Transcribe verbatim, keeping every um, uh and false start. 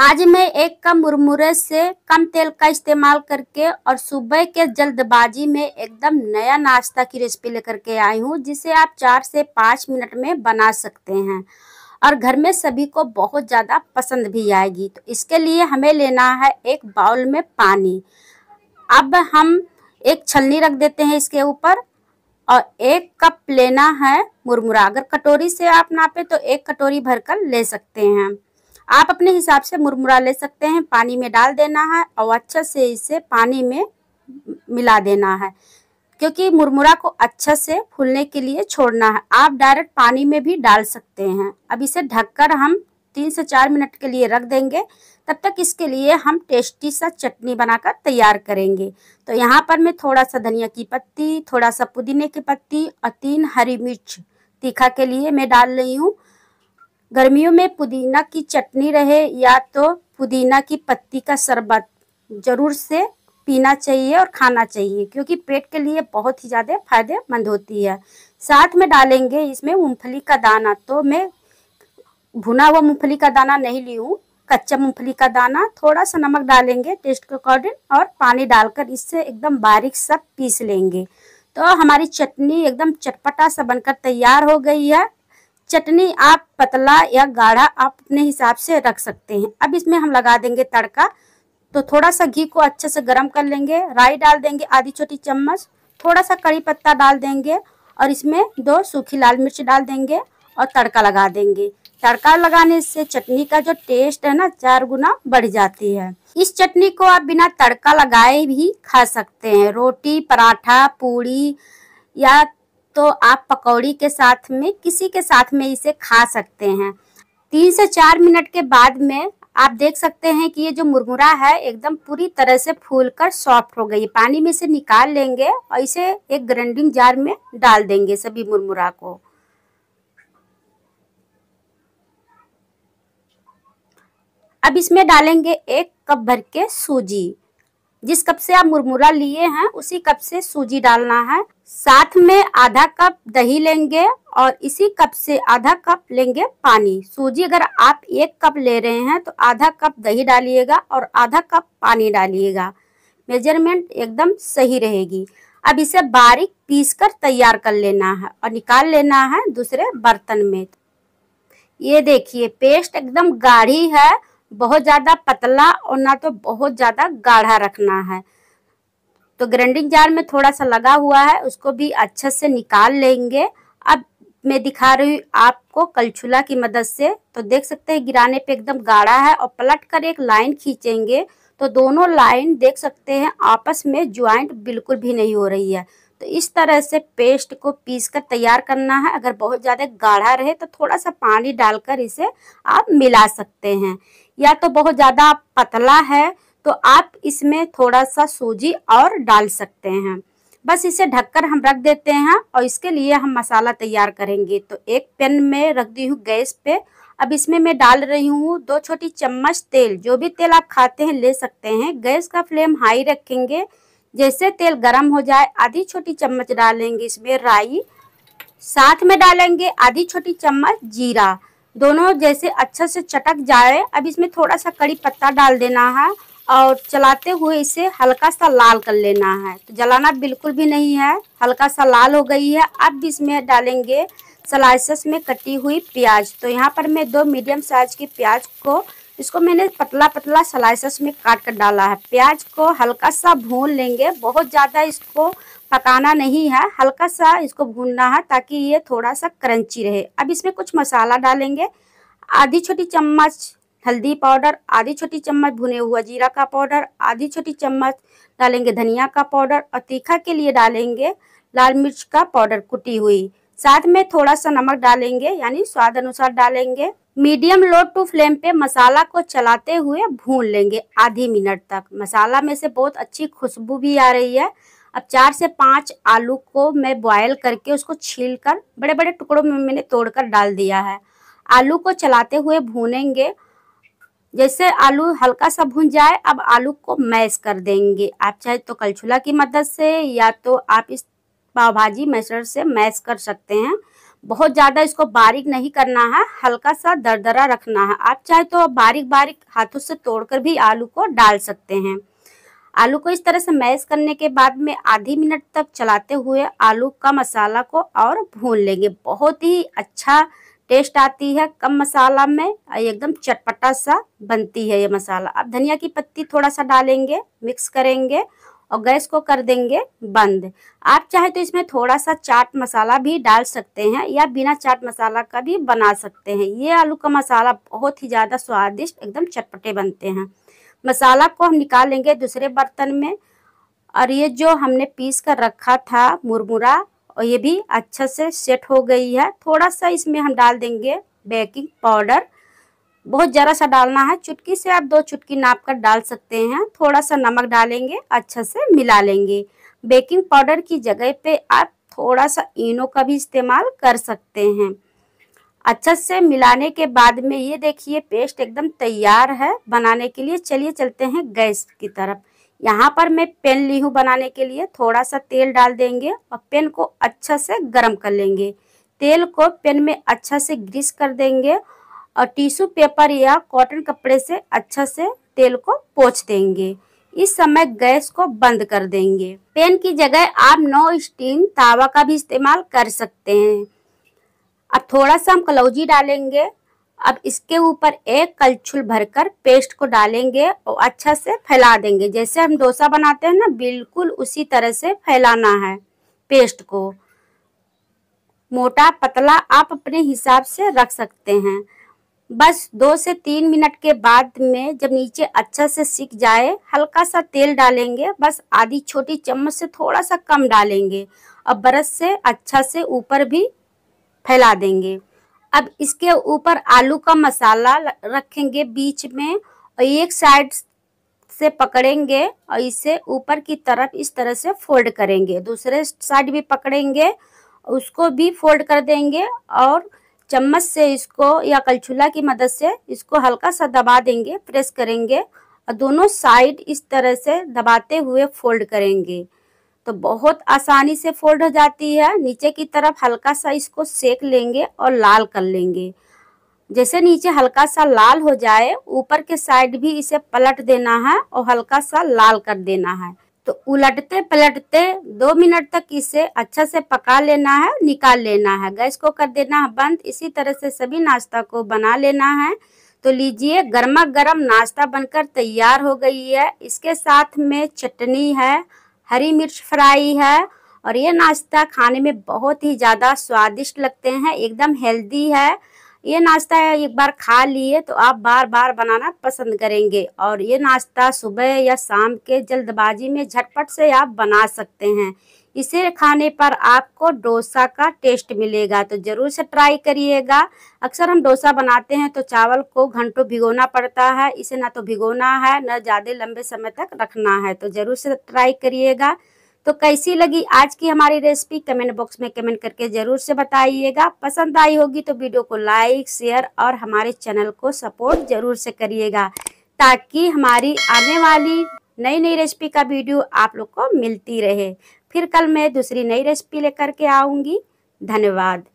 आज मैं एक कप मुरमुरे से कम तेल का इस्तेमाल करके और सुबह के जल्दबाजी में एकदम नया नाश्ता की रेसिपी लेकर के आई हूँ, जिसे आप चार से पाँच मिनट में बना सकते हैं और घर में सभी को बहुत ज़्यादा पसंद भी आएगी। तो इसके लिए हमें लेना है एक बाउल में पानी। अब हम एक छलनी रख देते हैं इसके ऊपर और एक कप लेना है मुरमुरा। अगर कटोरी से आप नापे तो एक कटोरी भरकर ले सकते हैं। आप अपने हिसाब से मुरमुरा ले सकते हैं, पानी में डाल देना है और अच्छे से इसे पानी में मिला देना है, क्योंकि मुरमुरा को अच्छे से फूलने के लिए छोड़ना है। आप डायरेक्ट पानी में भी डाल सकते हैं। अब इसे ढककर हम तीन से चार मिनट के लिए रख देंगे। तब तक इसके लिए हम टेस्टी सा चटनी बनाकर तैयार करेंगे। तो यहाँ पर मैं थोड़ा सा धनिया की पत्ती, थोड़ा सा पुदीने की पत्ती और तीन हरी मिर्च तीखा के लिए मैं डाल रही हूँ। गर्मियों में पुदीना की चटनी रहे या तो पुदीना की पत्ती का शरबत जरूर से पीना चाहिए और खाना चाहिए, क्योंकि पेट के लिए बहुत ही ज़्यादा फायदेमंद होती है। साथ में डालेंगे इसमें मूंगफली का दाना। तो मैं भुना हुआ मूंगफली का दाना नहीं ली हूँ, कच्चा मूंगफली का दाना। थोड़ा सा नमक डालेंगे टेस्ट के अकॉर्डिंग और पानी डालकर इससे एकदम बारीक सा पीस लेंगे। तो हमारी चटनी एकदम चटपटा सा बनकर तैयार हो गई है। चटनी आप पतला या गाढ़ा आप अपने हिसाब से रख सकते हैं। अब इसमें हम लगा देंगे तड़का। तो थोड़ा सा घी को अच्छे से गर्म कर लेंगे, राई डाल देंगे आधी छोटी चम्मच, थोड़ा सा कड़ी पत्ता डाल देंगे और इसमें दो सूखी लाल मिर्च डाल देंगे और तड़का लगा देंगे। तड़का लगाने से चटनी का जो टेस्ट है ना, चार गुना बढ़ जाती है। इस चटनी को आप बिना तड़का लगाए भी खा सकते हैं। रोटी, पराठा, पूड़ी या तो आप पकौड़ी के साथ में किसी के साथ में इसे खा सकते हैं। तीन से चार मिनट के बाद में आप देख सकते हैं कि ये जो मुरमुरा है एकदम पूरी तरह से फूलकर सॉफ्ट हो गई। पानी में से निकाल लेंगे और इसे एक ग्राइंडिंग जार में डाल देंगे सभी मुरमुरा को। अब इसमें डालेंगे एक कप भर के सूजी। जिस कप से आप मुरमुरा लिए हैं उसी कप से सूजी डालना है। साथ में आधा कप दही लेंगे और इसी कप से आधा कप लेंगे पानी। सूजी अगर आप एक कप ले रहे हैं तो आधा कप दही डालिएगा और आधा कप पानी डालिएगा। मेजरमेंट एकदम सही रहेगी। अब इसे बारीक पीसकर तैयार कर लेना है और निकाल लेना है दूसरे बर्तन में। ये देखिए पेस्ट एकदम गाढ़ी है, बहुत ज़्यादा पतला और ना तो बहुत ज़्यादा गाढ़ा रखना है। तो ग्राइंडिंग जार में थोड़ा सा लगा हुआ है, उसको भी अच्छे से निकाल लेंगे। अब मैं दिखा रही हूँ आपको कलछुला की मदद से। तो देख सकते हैं गिराने पे एकदम गाढ़ा है और पलट कर एक लाइन खींचेंगे तो दोनों लाइन देख सकते हैं आपस में ज्वाइंट बिल्कुल भी नहीं हो रही है। तो इस तरह से पेस्ट को पीस कर तैयार करना है। अगर बहुत ज़्यादा गाढ़ा रहे तो थोड़ा सा पानी डालकर इसे आप मिला सकते हैं, या तो बहुत ज़्यादा पतला है तो आप इसमें थोड़ा सा सूजी और डाल सकते हैं। बस इसे ढककर हम रख देते हैं और इसके लिए हम मसाला तैयार करेंगे। तो एक पैन में रख दी हूँ गैस पे। अब इसमें मैं डाल रही हूँ दो छोटी चम्मच तेल। जो भी तेल आप खाते हैं ले सकते हैं। गैस का फ्लेम हाई रखेंगे। जैसे तेल गर्म हो जाए आधी छोटी चम्मच डालेंगे इसमें राई, साथ में डालेंगे आधी छोटी चम्मच जीरा। दोनों जैसे अच्छे से चटक जाए। अब इसमें थोड़ा सा कड़ी पत्ता डाल देना है और चलाते हुए इसे हल्का सा लाल कर लेना है। तो जलाना बिल्कुल भी नहीं है, हल्का सा लाल हो गई है। अब इसमें डालेंगे स्लाइसेस में कटी हुई प्याज। तो यहाँ पर मैं दो मीडियम साइज की प्याज को इसको मैंने पतला पतला स्लाइसेस में काट कर डाला है। प्याज को हल्का सा भून लेंगे, बहुत ज़्यादा इसको पकाना नहीं है, हल्का सा इसको भूनना है ताकि ये थोड़ा सा क्रंची रहे। अब इसमें कुछ मसाला डालेंगे, आधी छोटी चम्मच हल्दी पाउडर, आधी छोटी चम्मच भुने हुआ जीरा का पाउडर, आधी छोटी चम्मच डालेंगे धनिया का पाउडर और तीखा के लिए डालेंगे लाल मिर्च का पाउडर कुटी हुई। साथ में थोड़ा सा नमक डालेंगे, यानी स्वाद अनुसार डालेंगे। मीडियम लो टू फ्लेम पे मसाला को चलाते हुए भून लेंगे आधी मिनट तक। मसाला में से बहुत अच्छी खुशबू भी आ रही है। अब चार से पाँच आलू को मैं बॉयल करके उसको छील कर बड़े बड़े टुकड़ों में मैंने तोड़कर डाल दिया है। आलू को चलाते हुए भूनेंगे। जैसे आलू हल्का सा भून जाए अब आलू को मैश कर देंगे। आप चाहे तो कलछुला की मदद से या तो आप इस पाव भाजी मैशर से मैश कर सकते हैं। बहुत ज़्यादा इसको बारीक नहीं करना है, हल्का सा दरदरा रखना है। आप चाहे तो बारीक बारीक हाथों से तोड़कर भी आलू को डाल सकते हैं। आलू को इस तरह से मैश करने के बाद में आधी मिनट तक चलाते हुए आलू का मसाला को और भून लेंगे। बहुत ही अच्छा टेस्ट आती है कम मसाला में, एकदम चटपटा सा बनती है ये मसाला। अब धनिया की पत्ती थोड़ा सा डालेंगे, मिक्स करेंगे और गैस को कर देंगे बंद। आप चाहे तो इसमें थोड़ा सा चाट मसाला भी डाल सकते हैं या बिना चाट मसाला का भी बना सकते हैं। ये आलू का मसाला बहुत ही ज़्यादा स्वादिष्ट, एकदम चटपटे बनते हैं। मसाला को हम निकाल लेंगे दूसरे बर्तन में, और ये जो हमने पीस कर रखा था मुरमुरा, और ये भी अच्छे से सेट हो गई है। थोड़ा सा इसमें हम डाल देंगे बेकिंग पाउडर, बहुत ज़रा सा डालना है, चुटकी से आप दो चुटकी नाप कर डाल सकते हैं। थोड़ा सा नमक डालेंगे, अच्छा से मिला लेंगे। बेकिंग पाउडर की जगह पे आप थोड़ा सा इनो का भी इस्तेमाल कर सकते हैं। अच्छा से मिलाने के बाद में ये देखिए पेस्ट एकदम तैयार है बनाने के लिए। चलिए चलते हैं गैस की तरफ। यहाँ पर मैं पैन ली हूँ बनाने के लिए, थोड़ा सा तेल डाल देंगे और पैन को अच्छा से गर्म कर लेंगे। तेल को पैन में अच्छा से ग्रीस कर देंगे और टिश्यू पेपर या कॉटन कपड़े से अच्छा से तेल को पोंछ देंगे। इस समय गैस को बंद कर देंगे। पैन की जगह आप नो स्टीम तावा का भी इस्तेमाल कर सकते हैं। अब थोड़ा सा हम कलौंजी डालेंगे। अब इसके ऊपर एक कलछुल भरकर पेस्ट को डालेंगे और अच्छा से फैला देंगे। जैसे हम डोसा बनाते हैं ना, बिल्कुल उसी तरह से फैलाना है पेस्ट को। मोटा पतला आप अपने हिसाब से रख सकते हैं। बस दो से तीन मिनट के बाद में जब नीचे अच्छा से सिक जाए, हल्का सा तेल डालेंगे, बस आधी छोटी चम्मच से थोड़ा सा कम डालेंगे और ब्रश से अच्छा से ऊपर भी फैला देंगे। अब इसके ऊपर आलू का मसाला रखेंगे बीच में और एक साइड से पकड़ेंगे और इसे ऊपर की तरफ इस तरह से फोल्ड करेंगे। दूसरे साइड भी पकड़ेंगे, उसको भी फोल्ड कर देंगे और चम्मच से इसको या कलछुला की मदद से इसको हल्का सा दबा देंगे, प्रेस करेंगे और दोनों साइड इस तरह से दबाते हुए फोल्ड करेंगे। तो बहुत आसानी से फोल्ड हो जाती है। नीचे की तरफ हल्का सा इसको सेक लेंगे और लाल कर लेंगे। जैसे नीचे हल्का सा लाल हो जाए, ऊपर के साइड भी इसे पलट देना है और हल्का सा लाल कर देना है। तो उलटते पलटते दो मिनट तक इसे अच्छा से पका लेना है, निकाल लेना है, गैस को कर देना है बंद। इसी तरह से सभी नाश्ता को बना लेना है। तो लीजिए, गर्मा गर्म नाश्ता बनकर तैयार हो गई है। इसके साथ में चटनी है, हरी मिर्च फ्राई है, और ये नाश्ता खाने में बहुत ही ज़्यादा स्वादिष्ट लगते हैं, एकदम हेल्दी है। ये नाश्ता एक बार खा लिए तो आप बार बार बनाना पसंद करेंगे, और ये नाश्ता सुबह या शाम के जल्दबाजी में झटपट से आप बना सकते हैं। इसे खाने पर आपको डोसा का टेस्ट मिलेगा, तो ज़रूर से ट्राई करिएगा। अक्सर हम डोसा बनाते हैं तो चावल को घंटों भिगोना पड़ता है, इसे ना तो भिगोना है ना ज़्यादा लंबे समय तक रखना है, तो ज़रूर से ट्राई करिएगा। तो कैसी लगी आज की हमारी रेसिपी, कमेंट बॉक्स में कमेंट करके ज़रूर से बताइएगा। पसंद आई होगी तो वीडियो को लाइक, शेयर और हमारे चैनल को सपोर्ट ज़रूर से करिएगा, ताकि हमारी आने वाली नई नई रेसिपी का वीडियो आप लोग को मिलती रहे। फिर कल मैं दूसरी नई रेसिपी लेकर के आऊँगी। धन्यवाद।